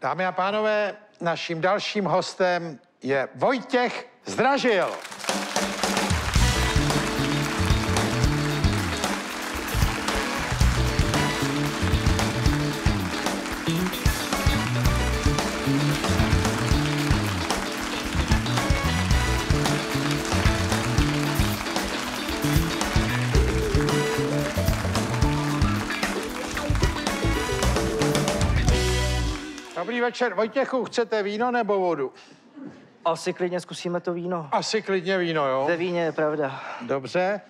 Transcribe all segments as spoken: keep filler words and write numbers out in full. Dámy a pánové, naším dalším hostem je Vojtěch Zdražil. Dobrý večer. Vojtěchu, chcete víno nebo vodu? Asi klidně zkusíme to víno. Asi klidně víno, jo? Ze víně je pravda. Dobře.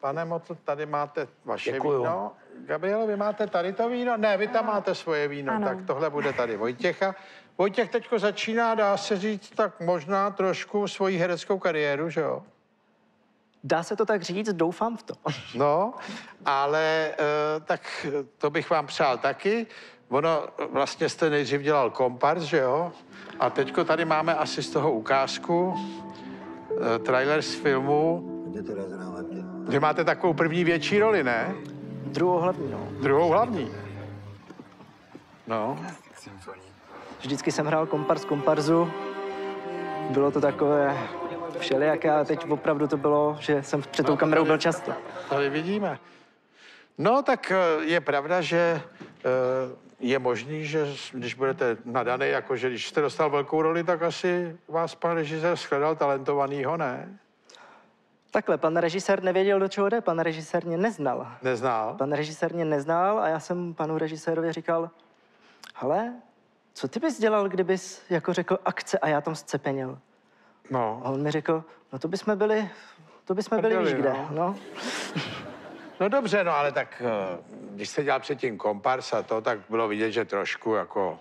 Pane Motl, tady máte vaše Děkuju. víno. Gabrielo, vy máte tady to víno? Ne, vy tam máte svoje víno. Ano. Tak tohle bude tady Vojtěcha. Vojtěch teď začíná, dá se říct, tak možná trošku svoji hereckou kariéru, že jo? Dá se to tak říct, doufám v to. No, ale tak to bych vám přál taky. Ono, vlastně jste nejdřív dělal komparz, že jo? A teďko tady máme asi z toho ukázku, e, trailer z filmu. Že máte takovou první větší roli, ne? Druhou hlavní, no. Druhou hlavní. No. Vždycky jsem hrál komparz komparzu. Bylo to takové všelijaké, ale teď opravdu to bylo, že jsem před tou kamerou byl často. Tady vidíme. No, tak je pravda, že je možný, že když budete nadaný, jakože když jste dostal velkou roli, tak asi vás pan režisér shledal talentovanýho, ne? Takhle, pan režisér nevěděl, do čeho jde, pan režisér mě neznal. Neznal? Pan režisér mě neznal a já jsem panu režisérovi říkal, hele, co ty bys dělal, kdybys jako řekl akce a já tam zcepeněl? No. A on mi řekl, no to bysme byli, to bysme byli víš kde, no. no. No dobře, no ale tak, když jste dělal předtím komparz a to, tak bylo vidět, že trošku jako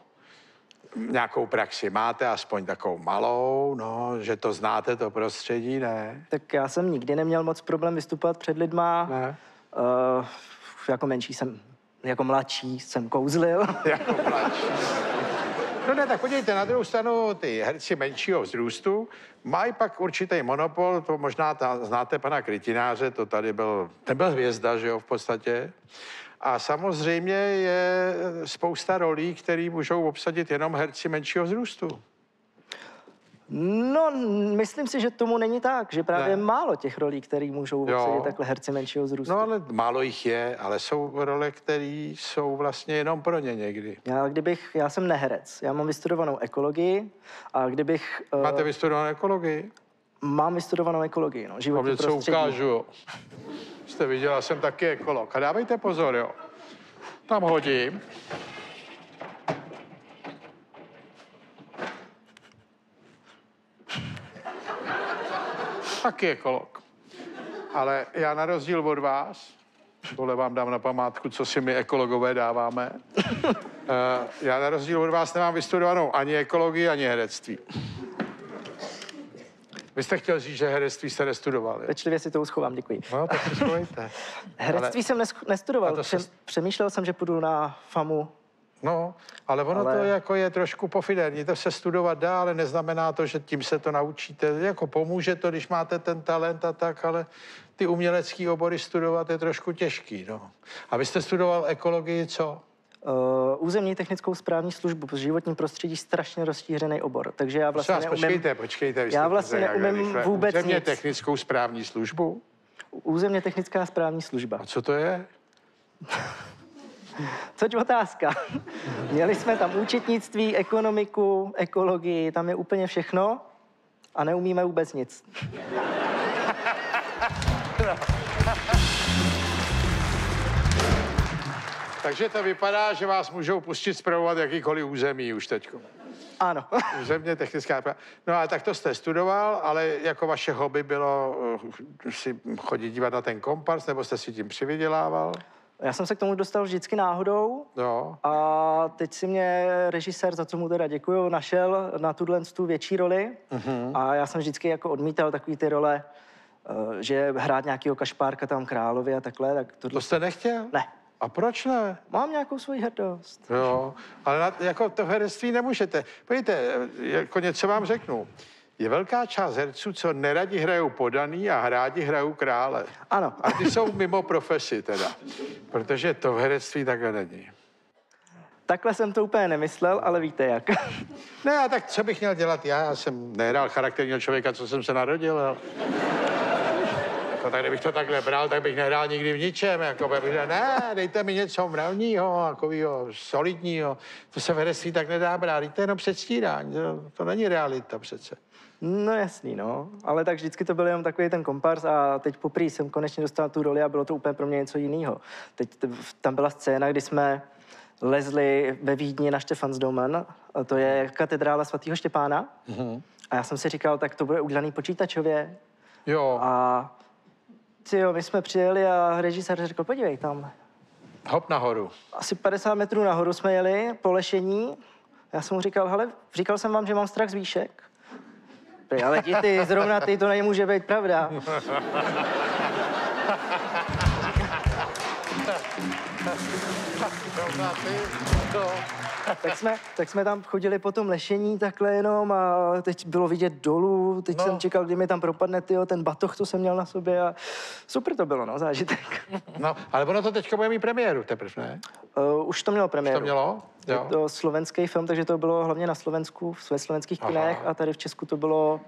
nějakou praxi máte, aspoň takovou malou, no, že to znáte, to prostředí, ne? Tak já jsem nikdy neměl moc problém vystupovat před lidma. Ne? Uh, jako menší jsem, jako mladší jsem kouzlil. Jako mladší. No ne, tak podívejte, na druhou stranu ty herci menšího vzrůstu mají pak určitý monopol, to možná ta, znáte pana Krytináře, to tady byl, ten byl hvězda, že jo, v podstatě. A samozřejmě je spousta rolí, které můžou obsadit jenom herci menšího vzrůstu. No, myslím si, že tomu není tak, že právě ne. málo těch rolí, které můžou obsadit takhle herci menšího vzrůstu. No, ale málo jich je, ale jsou role, které jsou vlastně jenom pro ně někdy. Já kdybych, já jsem neherec, já mám vystudovanou ekologii a kdybych... Máte vystudovanou ekologii? Mám vystudovanou ekologii, no, životní prostředí. Vám něco ukážu. Jste viděla, jsem taky ekolog. A dávejte pozor, jo. Tam hodím. Taky ekolog. Ale já na rozdíl od vás, tohle vám dám na památku, co si my ekologové dáváme, já na rozdíl od vás nemám vystudovanou ani ekologii, ani herectví. Vy jste chtěl říct, že herectví jste nestudoval. Pečlivě si to uschovám, děkuji. No, tak uschovejte. Herectví ale... jsem nestudoval, se... přemýšlel jsem, že půjdu na famu. No, ale ono ale... to jako je trošku pofiderní, to se studovat dá, ale neznamená to, že tím se to naučíte. Jako pomůže to, když máte ten talent a tak, ale ty umělecké obory studovat je trošku těžký, no. A vy jste studoval ekologii, co? Uh, územní technickou správní službu, protože životní prostředí strašně rozšířený obor, takže já vlastně neumím... Počkejte, počkejte, vy jste já vlastně neumím vůbec územně nic. Technickou správní službu? Územně technická správní služba. A co to je? Což otázka. Měli jsme tam účetnictví, ekonomiku, ekologii, tam je úplně všechno a neumíme vůbec nic. Takže to vypadá, že vás můžou pustit spravovat jakýkoliv území už teď. Ano. Územně technická. No ale tak to jste studoval, ale jako vaše hobby bylo si chodit dívat na ten komparz, nebo jste si tím přivydělával? Já jsem se k tomu dostal vždycky náhodou no. a teď si mě režisér, za co mu teda děkuju, našel na tuhle tu větší roli mm-hmm. a já jsem vždycky jako odmítal takový ty role, že hrát nějakého Kašpárka tam Králově a takhle. Tak tohle... To jste nechtěl? Ne. A proč ne? Mám nějakou svoji hrdost. Jo, ale na, jako to herectví nemůžete. Pojďte, jako něco vám řeknu. Je velká část herců, co neradi hrajou podaný a rádi hrajou krále. Ano. A ty jsou mimo profesi teda, protože to v herectví takhle není. Takhle jsem to úplně nemyslel, ale víte jak. Ne, a tak co bych měl dělat já? Já jsem nehrál charakterního člověka, co jsem se narodil. Ale... Jako, tak kdybych to takhle bral, tak bych nehrál nikdy v ničem. Jako, bych řekl, ne, dejte mi něco mravního, takového solidního. To se v herectví tak nedá brát. To je jenom předstírání, to, to není realita přece. No jasný, no. Ale tak vždycky to byl jenom takový ten kompars a teď poprvé jsem konečně dostal tu roli a bylo to úplně pro mě něco jiného. Teď tam byla scéna, kdy jsme lezli ve Vídni na Stefansdomen, to je katedrála svatého Štěpána. Mm-hmm. A já jsem si říkal, tak to bude udělaný počítačově. Jo. A tyjo, my jsme přijeli a režisér řekl, podívej tam. Hop nahoru. Asi padesát metrů nahoru jsme jeli po lešení. Já jsem mu říkal, hele, říkal jsem vám, že mám strach z výšek. Ale ti ty, zrovna ty, to nemůže být pravda. Tak jsme, tak jsme tam chodili po tom lešení takhle jenom a teď bylo vidět dolů, teď no. Jsem čekal, kdy mi tam propadne tyjo, ten batoh, co jsem měl na sobě a super to bylo, no, zážitek. No, ale ono to teďka bude mít premiéru teprve, ne? Uh, už to mělo premiéru. Už to mělo? Jo. Je to slovenský film, takže to bylo hlavně na Slovensku, ve slovenských kinech a tady v Česku to bylo...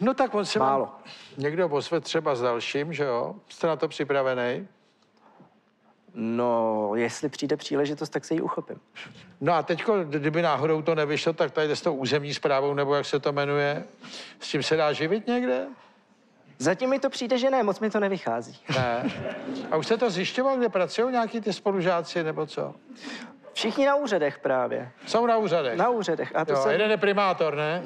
No tak on se málo. Někdo posve třeba s dalším, že jo? Jste na to připravený? No, jestli přijde příležitost, tak se ji uchopím. No a teďko, kdyby náhodou to nevyšlo, tak tady jde s tou územní správou, nebo jak se to jmenuje, s tím se dá živit někde? Zatím mi to přijde, že ne, moc mi to nevychází. Ne. A už jste to zjišťoval, kde pracují nějaký ty spolužáci, nebo co? Všichni na úřadech právě. Jsou na úřadech? Na úřadech. A to jo, jsem... jeden je primátor, ne?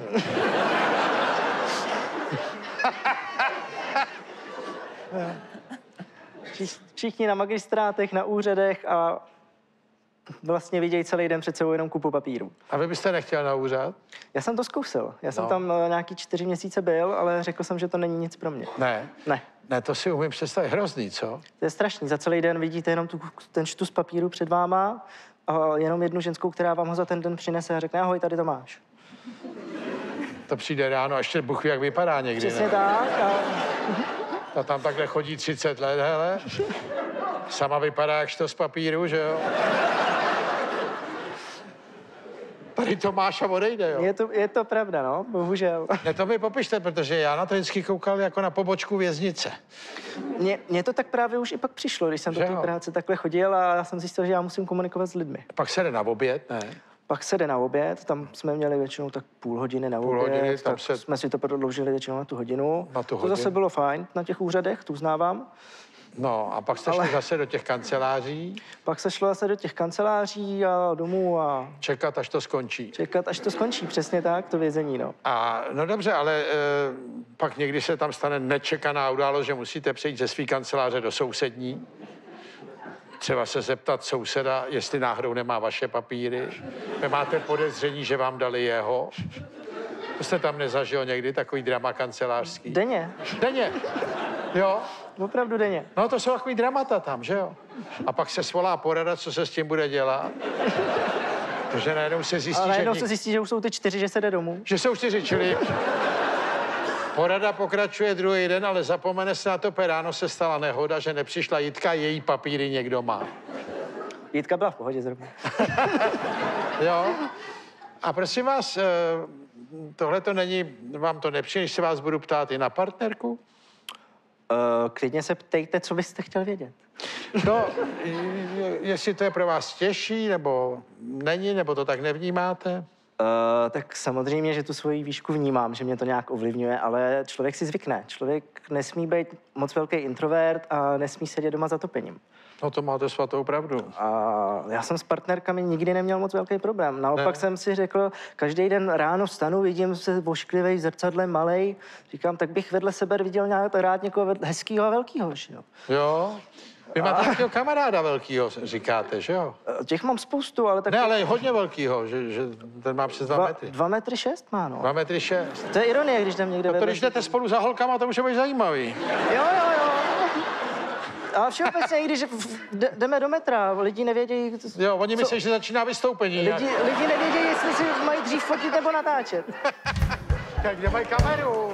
Všichni na magistrátech, na úřadech a vlastně vidějí celý den před sebou jenom kupu papíru. A vy byste nechtěl na úřad? Já jsem to zkusil. Já jsem no. tam nějaký čtyři měsíce byl, ale řekl jsem, že to není nic pro mě. Ne? Ne. Ne, to si umím představit. Hrozný, co? To je strašný. Za celý den vidíte jenom tu, ten štus papíru před váma a jenom jednu ženskou, která vám ho za ten den přinese a řekne, ahoj, tady to máš. To přijde ráno a ještě Bůh ví, jak vypadá někdy. Přesně ne? Tak. A... Ta tam takhle chodí třicet let, hele. Sama vypadá jak štos papíru, že jo? Tady to máš a odejde, jo? Je to, je to pravda, no, bohužel. Ne, to mi popište, protože já na to vždycky koukal jako na pobočku věznice. Mně, mně to tak právě už i pak přišlo, když jsem že do té práce takhle chodil a já jsem zjistil, že já musím komunikovat s lidmi. Pak se jde na oběd, ne? Pak se jde na oběd, tam jsme měli většinou tak půl hodiny na půl oběd, hodiny, tam tak se... jsme si to prodloužili většinou na tu hodinu. Na tu hodinu. To zase bylo fajn na těch úřadech, to uznávám. No a pak se šlo Ale... zase do těch kanceláří. Pak se šlo zase do těch kanceláří a domů a... Čekat, až to skončí. Čekat, až to skončí, přesně tak, to vězení, no. A no dobře, ale e, pak někdy se tam stane nečekaná událost, že musíte přejít ze své kanceláře do sousední. Třeba se zeptat souseda, jestli náhodou nemá vaše papíry. Vy máte podezření, že vám dali jeho. To jste tam nezažil někdy, takový drama kancelářský? Denně. Denně, jo. Opravdu denně. No to jsou takový dramata tam, že jo. A pak se svolá porada, co se s tím bude dělat. Protože najednou se zjistí, Ale najednou že... Nik... se zjistí, že už jsou ty čtyři, že se jde domů. Že jsou čtyři, čili... Porada pokračuje druhý den, ale zapomene se na to, že ráno se stala nehoda, že nepřišla Jitka, její papíry někdo má. Jitka byla v pohodě zrovna. Jo. A prosím vás, tohle to není, vám to nepřijde, když se vás budu ptát i na partnerku? Uh, klidně se ptejte, co byste chtěl vědět. No, jestli to je pro vás těžší, nebo není, nebo to tak nevnímáte? Uh, tak samozřejmě, že tu svoji výšku vnímám, že mě to nějak ovlivňuje, ale člověk si zvykne. Člověk nesmí být moc velký introvert a nesmí sedět doma zatopením. No to máte svatou pravdu. A já jsem s partnerkami nikdy neměl moc velký problém. Naopak ne. jsem si řekl, každý den ráno vstanu, vidím se vošklivej v zrcadle, malej. Říkám, tak bych vedle sebe viděl nějak rád někoho hezkýho a velkýho, že jo? Jo. Vy máte nějakého kamaráda velkýho, říkáte, že jo? Těch mám spoustu, ale tak... Ne, ale hodně velkýho, že, že ten má přes dva, dva metry. Dva metry šest má, no. Dva metry šest. To je ironie, když jdem někde... No to, když jdete spolu za holkama, to může být zajímavý. Jo, jo, jo. Ale všeobecně, když jdeme do metra, lidi nevědějí... Jo, oni co... myslí, že začíná vystoupení. Lidi, lidi nevědějí, jestli si mají dřív fotit nebo natáčet. Tak kde mají kameru?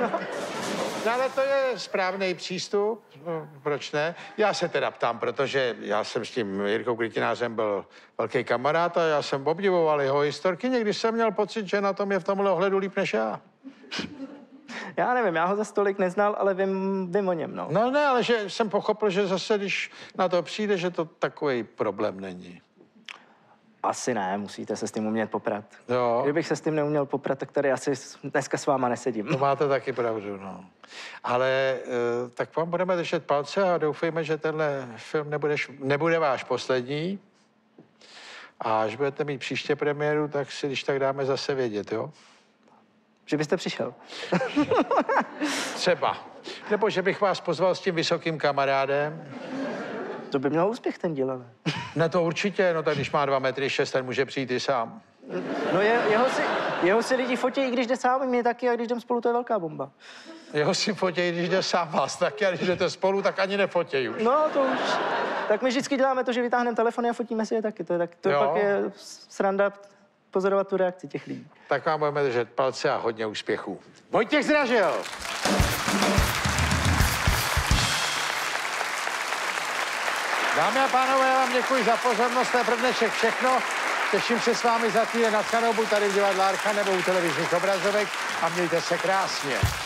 No. No, ale to je správný přístup, no, proč ne? Já se teda ptám, protože já jsem s tím Jirkou Krytinářem byl velký kamarád a já jsem obdivoval jeho historky. Někdy jsem měl pocit, že na tom je v tomhle ohledu líp než já. Já nevím, já ho za stolik neznal, ale vím, vím o něm, no. No ne, ale že jsem pochopil, že zase, když na to přijde, že to takový problém není. Asi ne, musíte se s tím umět poprat. Jo. Kdybych se s tím neuměl poprat, tak tady asi dneska s váma nesedím. To máte taky pravdu, no. Ale tak vám budeme držet palce a doufejme, že tenhle film nebudeš, nebude váš poslední. A až budete mít příště premiéru, tak si když tak dáme zase vědět, jo? Že byste přišel. Třeba. Nebo že bych vás pozval s tím vysokým kamarádem. To by měl úspěch ten díl, ale. Ne, to určitě, no tak když má dva metry šest, ten může přijít i sám. No je, jeho, si, jeho si lidi fotí, i když jde sám, mě taky, a když jdem spolu, to je velká bomba. Jeho si fotí, když jde sám, vás taky, a když jdete spolu, tak ani nefotěj už. No to už. Tak my vždycky děláme to, že vytáhneme telefony a fotíme si je taky. To, je tak, to pak je sranda pozorovat tu reakci těch lidí. Tak vám budeme držet palce a hodně úspěchů. Vojtěch Zdražil! Dámy a pánové, já vám děkuji za pozornost, to je pro dnešek všechno. Těším se s vámi za týden na Chanou, buď tady v divadle Archa nebo u televizních obrazovek a mějte se krásně.